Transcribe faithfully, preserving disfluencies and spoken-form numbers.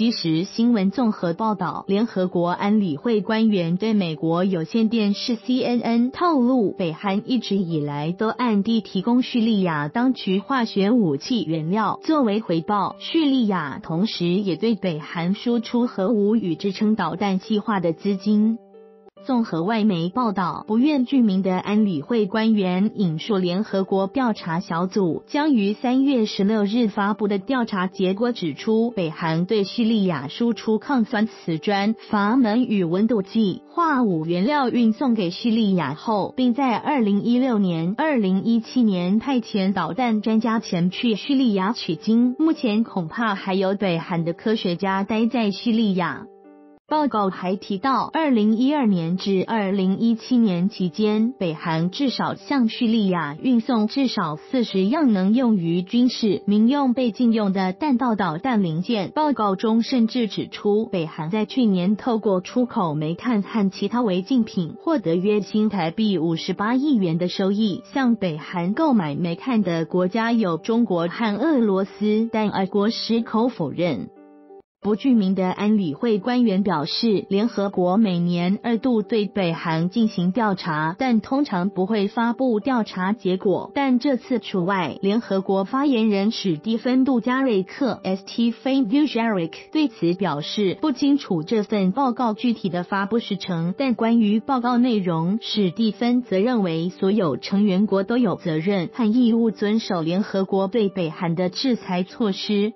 即时新闻综合报道，联合国安理会官员对美国有线电视 C N N 透露，北韩一直以来都暗地提供叙利亚当局化学武器原料作为回报。叙利亚同时也对北韩输出核武与支撑导弹计划的资金。综合外媒报道，不愿具名的安理会官员引述联合国调查小组将于三月十六日发布的调查结果指出，北韩对叙利亚输出抗酸瓷砖、阀门与温度计、化武原料运送给叙利亚后，并在二零一六年、二零一七年派遣导弹专家前去叙利亚取经。目前恐怕还有北韩的科学家待在叙利亚。报告还提到，二零一二年至二零一七年期间，北韩至少向叙利亚运送至少四十样能用于军事、民用被禁用的弹道导弹零件。报告中甚至指出，北韩在去年透过出口煤炭和其他违禁品获得约新台币五十八亿元的收益。向北韩购买煤炭的国家有中国和俄罗斯，但俄国矢口否认。不具名的安理会官员表示，联合国每年二度对北韩进行调查，但通常不会发布调查结果，但这次除外。联合国发言人史蒂芬·杜加瑞克 （Stephen Dujarric） 对此表示，不清楚这份报告具体的发布时程，但关于报告内容，史蒂芬则认为所有成员国都有责任和义务遵守联合国对北韩的制裁措施。